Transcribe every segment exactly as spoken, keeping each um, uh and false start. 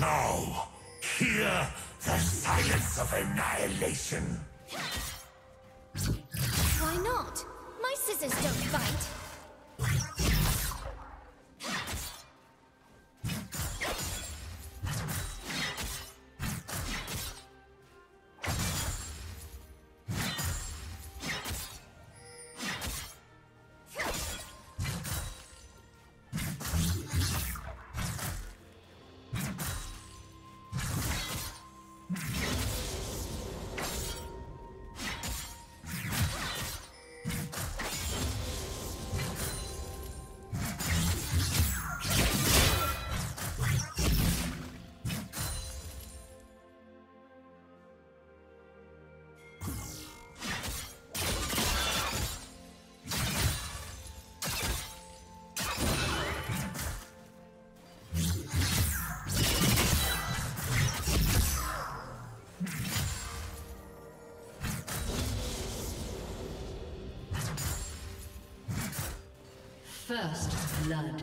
Now, hear the silence of annihilation. Why not? My scissors don't bite. First blood.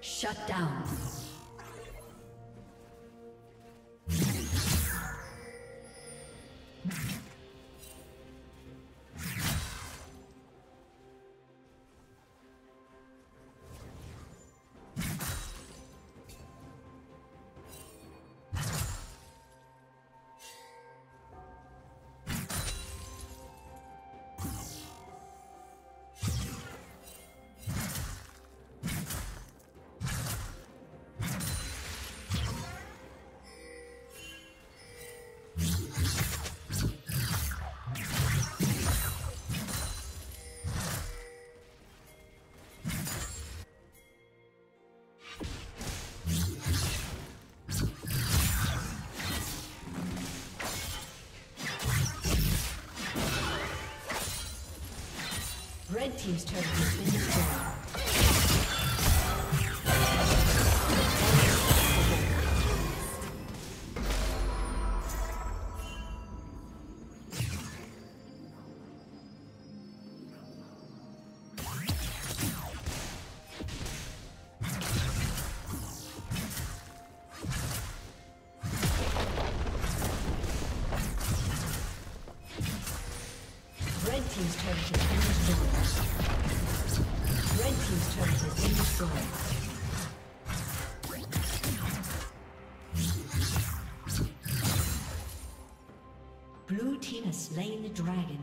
Shut down. Red team's turret has been destroyed. turret has been destroyed. Red team's turret has been destroyed. Blue team has slain the dragon.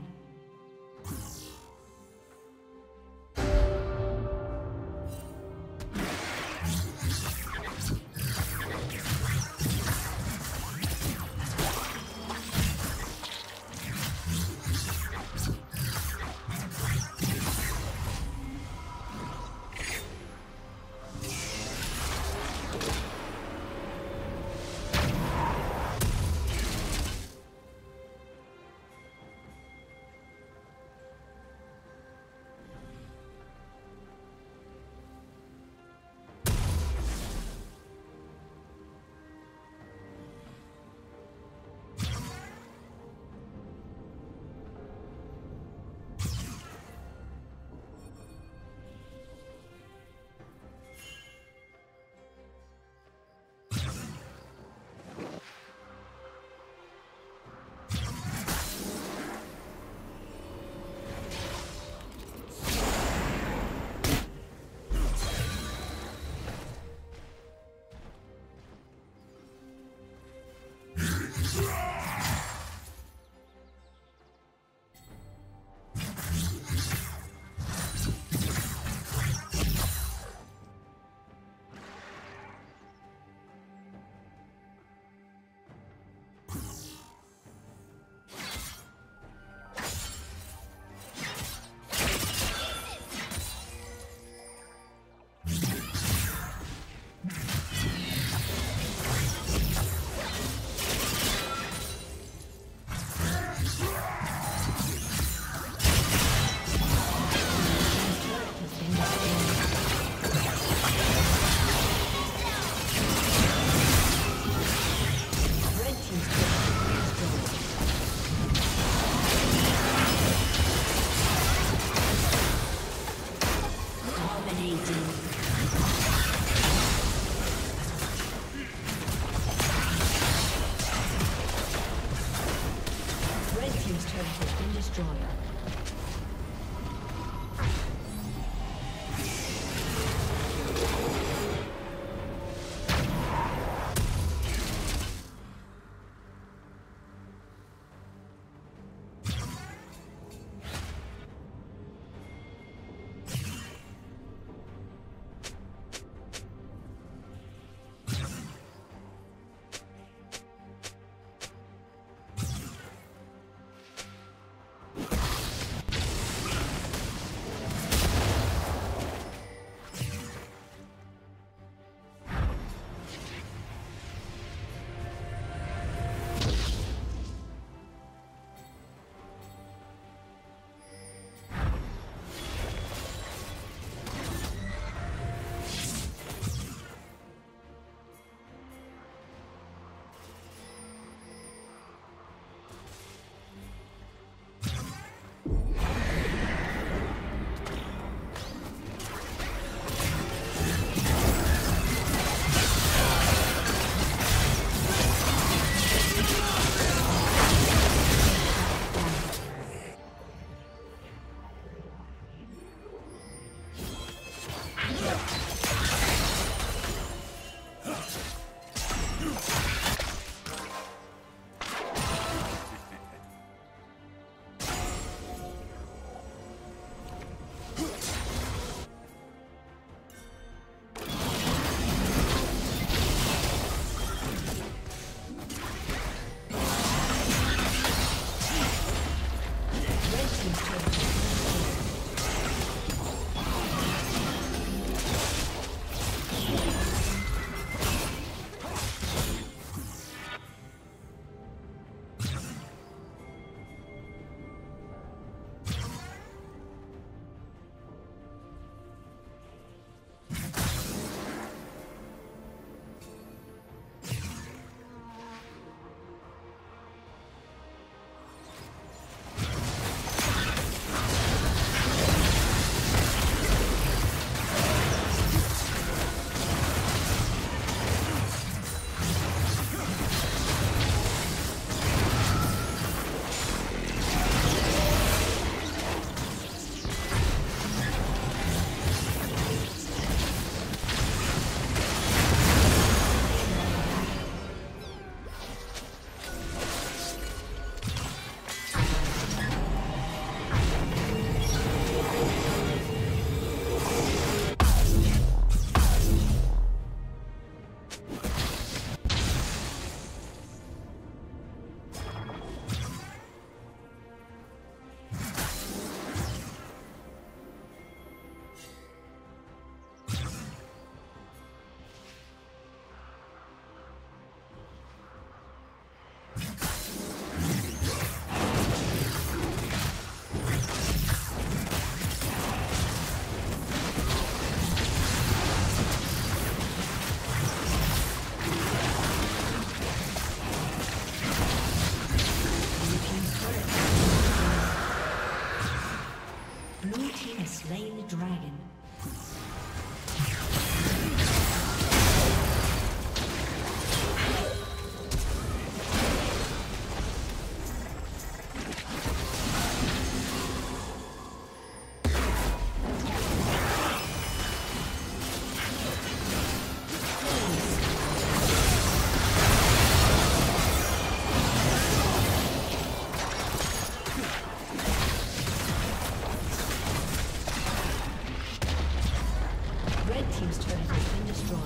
team's turret has been destroyed.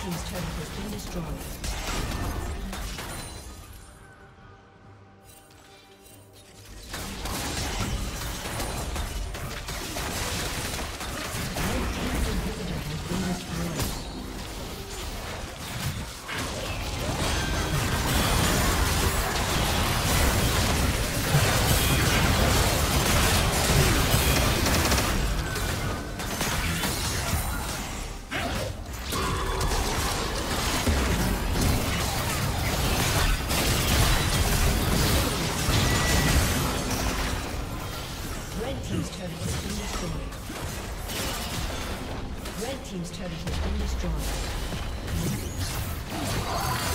His turret has been destroyed. Red team's turret has been destroyed.